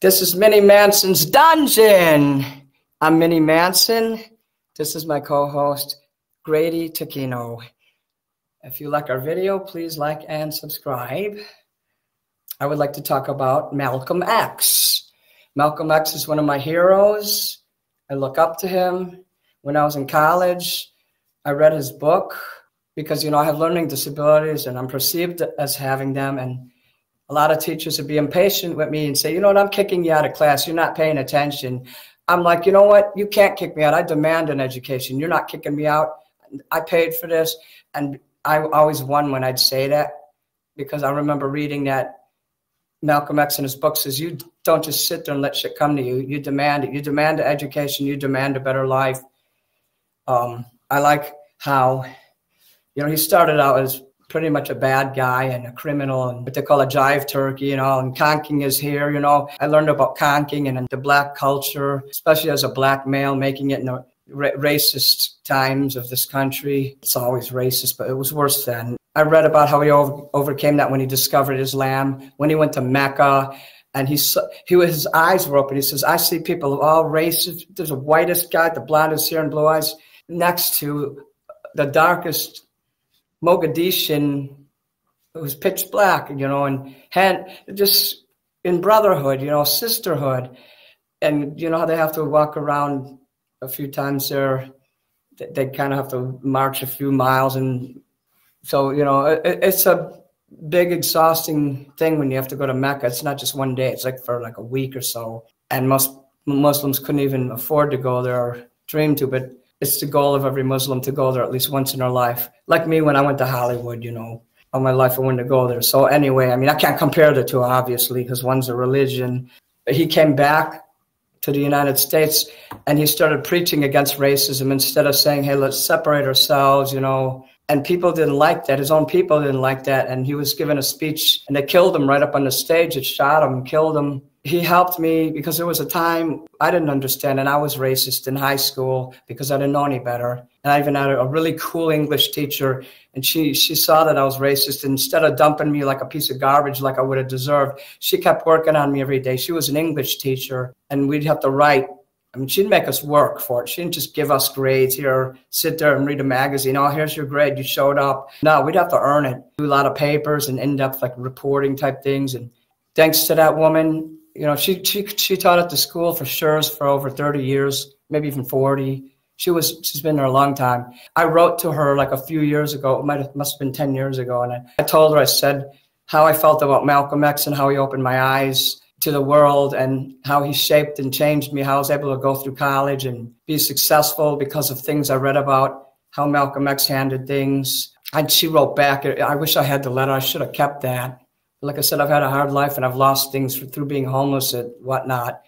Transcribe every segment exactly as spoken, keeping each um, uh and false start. This is Minnie Manson's Dungeon. I'm Minnie Manson. This is my co-host, Grady Taquino. If you like our video, please like and subscribe. I would like to talk about Malcolm X. Malcolm X is one of my heroes. I look up to him. When I was in college, I read his book because, you know, I have learning disabilities and I'm perceived as having them, and a lot of teachers would be impatient with me and say, you know what, I'm kicking you out of class. You're not paying attention. I'm like, you know what? You can't kick me out. I demand an education. You're not kicking me out. I paid for this. And I always won when I'd say that, because I remember reading that Malcolm X in his book says, you don't just sit there and let shit come to you. You demand it. You demand an education. You demand a better life. Um, I like how, you know, he started out as pretty much a bad guy and a criminal and what they call a jive turkey, you know, and conking is here, you know. I learned about conking and the black culture, especially as a black male, making it in the ra racist times of this country. It's always racist, but it was worse then. I read about how he over overcame that when he discovered Islam, when he went to Mecca, and he, he his eyes were open. He says, I see people of all races. There's a whitest guy, the blondest hair and blue eyes, next to the darkest Mogadishu, who's pitch black, you know, and hand, just in brotherhood, you know, sisterhood. And you know how they have to walk around a few times there. They, they kind of have to march a few miles. And so, you know, it, it's a big, exhausting thing when you have to go to Mecca. It's not just one day. It's like for like a week or so. And most Muslims couldn't even afford to go there or dream to, but it's the goal of every Muslim to go there at least once in their life. Like me when I went to Hollywood, you know, all my life I wanted to go there. So anyway, I mean, I can't compare the two, obviously, because one's a religion. But he came back to the United States and he started preaching against racism instead of saying, hey, let's separate ourselves, you know. And people didn't like that. His own people didn't like that. And he was given a speech and they killed him right up on the stage. It shot him, killed him. He helped me because there was a time I didn't understand and I was racist in high school because I didn't know any better. And I even had a really cool English teacher, and she, she saw that I was racist. And instead of dumping me like a piece of garbage like I would have deserved, she kept working on me every day. She was an English teacher, and we'd have to write. I mean, she'd make us work for it. She didn't just give us grades here, sit there and read a magazine. Oh, here's your grade. You showed up. No, we'd have to earn it. Do a lot of papers and in-depth like reporting type things. And thanks to that woman, you know, she, she, she taught at the school for sure for over thirty years, maybe even forty. She was, she's been there a long time. I wrote to her like a few years ago. It might have, must have been ten years ago. And I, I told her, I said, how I felt about Malcolm X and how he opened my eyes to the world and how he shaped and changed me, how I was able to go through college and be successful because of things I read about, how Malcolm X handled things. And she wrote back, I wish I had the letter. I should have kept that. Like I said, I've had a hard life and I've lost things through being homeless and whatnot.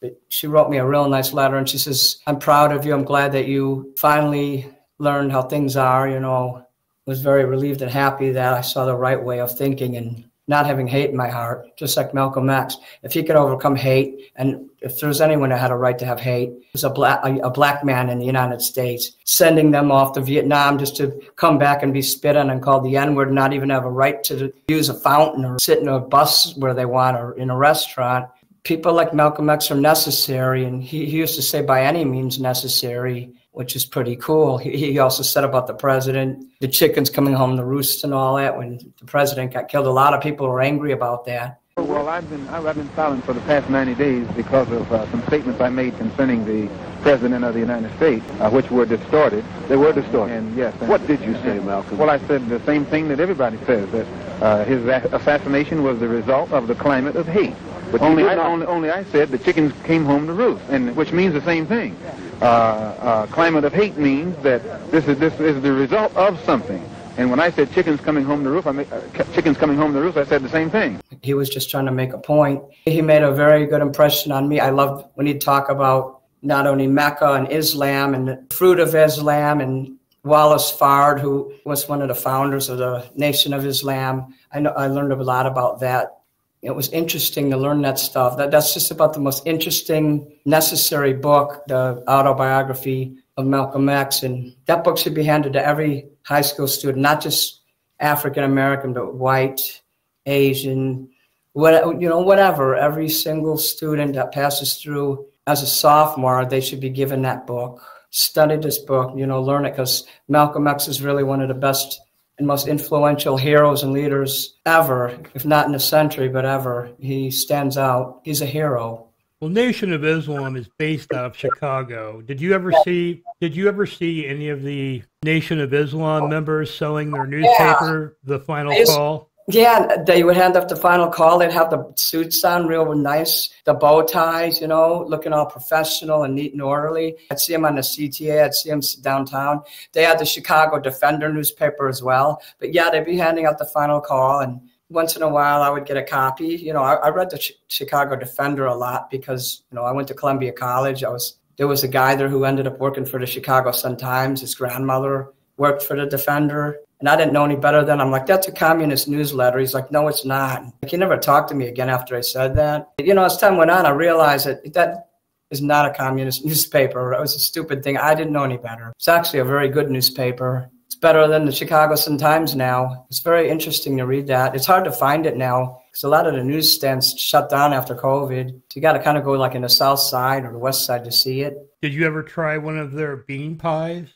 But she wrote me a real nice letter and she says, I'm proud of you. I'm glad that you finally learned how things are. You know, I was very relieved and happy that I saw the right way of thinking and not having hate in my heart, just like Malcolm X. If he could overcome hate, and if there's anyone that had a right to have hate, it was a black, a black man in the United States, sending them off to Vietnam just to come back and be spit on and called the N word, not even have a right to use a fountain or sit in a bus where they want or in a restaurant. People like Malcolm X are necessary, and he, he used to say by any means necessary, which is pretty cool. He, he also said about the president, the chickens coming home to roost and all that. When the president got killed, a lot of people were angry about that. Well, I've been, I've been silent for the past ninety days because of uh, some statements I made concerning the president of the United States, uh, which were distorted. They were distorted. And yes. And what did you say, Malcolm? Well, I said the same thing that everybody says, that uh, his assassination was the result of the climate of hate. But only I, only, only I said the chickens came home to roost, and which means the same thing. Uh, uh, climate of hate means that this is, this is the result of something. And when I said chickens coming home to roost, I make, uh, chickens coming home to roost, I said the same thing. He was just trying to make a point. He made a very good impression on me. I loved when he'd talk about not only Mecca and Islam and the fruit of Islam, and Wallace Fard, who was one of the founders of the Nation of Islam. I know I learned a lot about that. It was interesting to learn that stuff. That, that's just about the most interesting, necessary book, the autobiography of Malcolm X. And that book should be handed to every high school student, not just African-American, but white, Asian, what, you know, whatever. Every single student that passes through as a sophomore, they should be given that book. Study this book, you know, learn it, because Malcolm X is really one of the best and most influential heroes and leaders ever, if not in a century, but ever. He stands out. He's a hero. Well, Nation of Islam is based out of Chicago. Did you ever see, did you ever see any of the Nation of Islam members selling their newspaper, yeah. The Final Call? Yeah, they would hand up the Final Call. They'd have the suits on real nice, the bow ties, you know, looking all professional and neat and orderly. I'd see them on the C T A. I'd see them downtown. They had the Chicago Defender newspaper as well. But, yeah, they'd be handing out the Final Call, and once in a while I would get a copy. You know, I, I read the Ch Chicago Defender a lot because, you know, I went to Columbia College. I was, there was a guy there who ended up working for the Chicago Sun-Times. His grandmother worked for the Defender. And I didn't know any better then. I'm like, that's a communist newsletter. He's like, no, it's not. Like, he never talked to me again after I said that. You know, as time went on, I realized that that is not a communist newspaper. It was a stupid thing. I didn't know any better. It's actually a very good newspaper. It's better than the Chicago Sun-Times now. It's very interesting to read that. It's hard to find it now because a lot of the newsstands shut down after COVID. So you got to kind of go like in the south side or the west side to see it. Did you ever try one of their bean pies?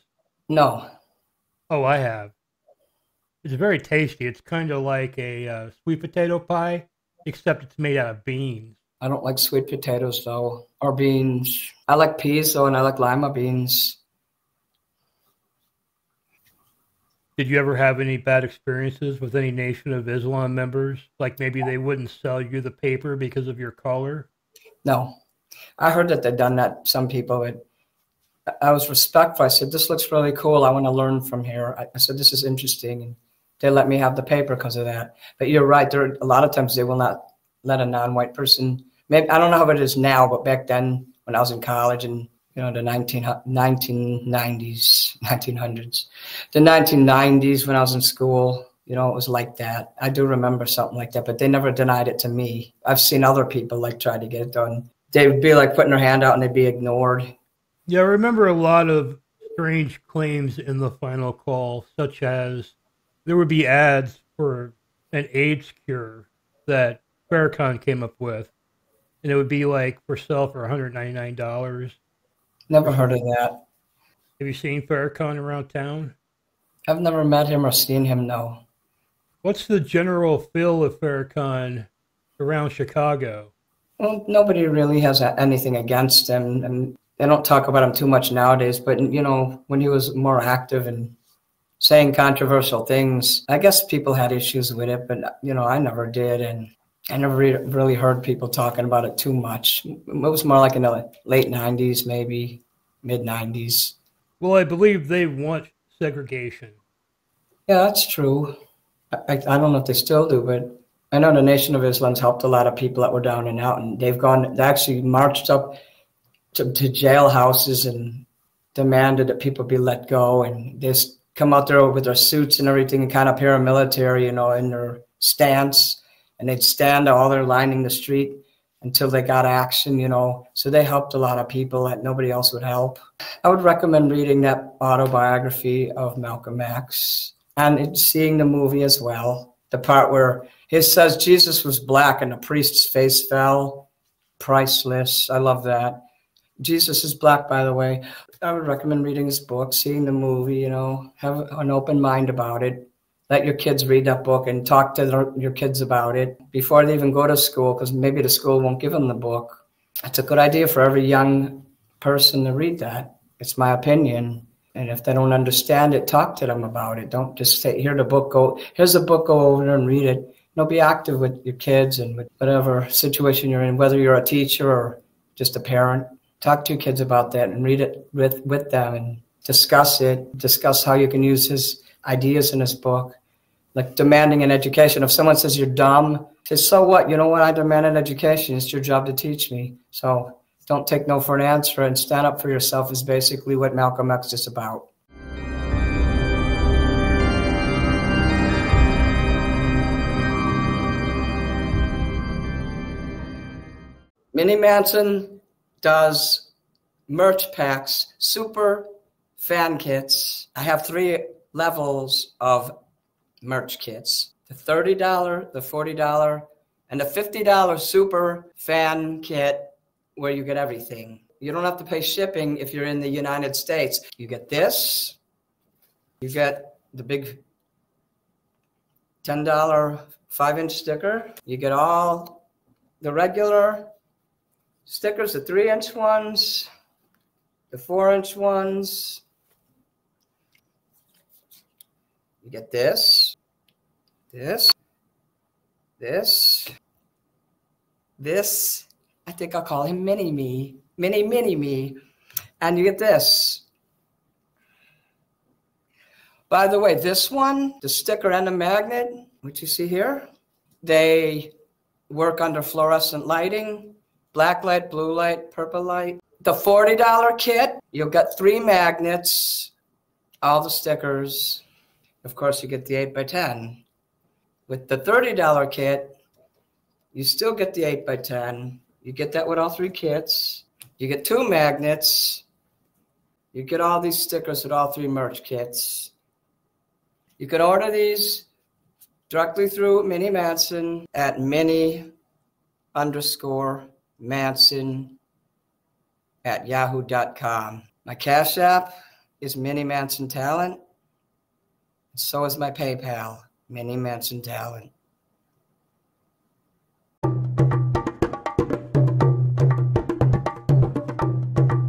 No. Oh, I have. It's very tasty. It's kind of like a uh, sweet potato pie, except it's made out of beans. I don't like sweet potatoes, though, or beans. I like peas, though, and I like lima beans. Did you ever have any bad experiences with any Nation of Islam members? Like maybe they wouldn't sell you the paper because of your color? No. I heard that they'd done that, some people. It, I was respectful. I said, this looks really cool. I want to learn from here. I, I said, this is interesting. And they let me have the paper because of that. But you're right. There are, a lot of times they will not let a non-white person. Maybe, I don't know how it is now, but back then when I was in college and you know, the nineteen nineties, nineteen hundreds, the nineteen nineties when I was in school, you know, it was like that. I do remember something like that, but they never denied it to me. I've seen other people like try to get it done. They would be like putting their hand out and they'd be ignored. Yeah, I remember a lot of strange claims in the Final Call, such as there would be ads for an AIDS cure that Farrakhan came up with, and it would be like for sale for one hundred ninety-nine dollars. Never heard of that. Have you seen Farrakhan around town? I've never met him or seen him, no. What's the general feel of Farrakhan around Chicago? Well, nobody really has anything against him, and they don't talk about him too much nowadays. But, you know, when he was more active and saying controversial things, I guess people had issues with it, but, you know, I never did, and I never really heard people talking about it too much. It was more like in the late nineties, maybe mid nineties. Well, I believe they want segregation. Yeah, that's true. I, I don't know if they still do, but I know the Nation of Islam's helped a lot of people that were down and out, and they've gone, they actually marched up to, to jailhouses and demanded that people be let go, and they come out there with their suits and everything and kind of paramilitary, you know, in their stance. And they'd stand all there lining the street until they got action, you know. So they helped a lot of people that nobody else would help. I would recommend reading that autobiography of Malcolm X and seeing the movie as well. The part where he says Jesus was black and the priest's face fell. Priceless. I love that. Jesus is black, by the way. I would recommend reading his book, seeing the movie, you know, have an open mind about it. Let your kids read that book and talk to their, your kids about it before they even go to school, because maybe the school won't give them the book. It's a good idea for every young person to read that. It's my opinion. And if they don't understand it, talk to them about it. Don't just say, here the book, go, here's the book, go over there and read it. You know, be active with your kids and with whatever situation you're in, whether you're a teacher or just a parent. Talk to your kids about that and read it with, with them and discuss it. Discuss how you can use his ideas in his book. Like demanding an education. If someone says you're dumb, say, so what? You know what? I demand an education. It's your job to teach me. So don't take no for an answer and stand up for yourself is basically what Malcolm X is about. Minnie Manson does merch packs, super fan kits. I have three levels of merch kits, the thirty dollar, the forty dollar, and a fifty dollar super fan kit where you get everything. You don't have to pay shipping if you're in the United States. You get this. You get the big ten dollar five inch sticker. You get all the regular stickers, the three inch ones, the four inch ones. You get this, this, this, this. I think I'll call him Mini-Me, Mini, Mini-Me. And you get this. By the way, this one, the sticker and the magnet, which you see here, they work under fluorescent lighting, black light, blue light, purple light. The forty dollar kit, you'll get three magnets, all the stickers. Of course, you get the eight by ten. With the thirty dollar kit, you still get the eight by ten. You get that with all three kits. You get two magnets. You get all these stickers with all three merch kits. You can order these directly through Minnie Manson at Minnie underscore Manson at yahoo dot com. My Cash App is Minnie Manson Talent. So is my PayPal, Minnie Manson Talent.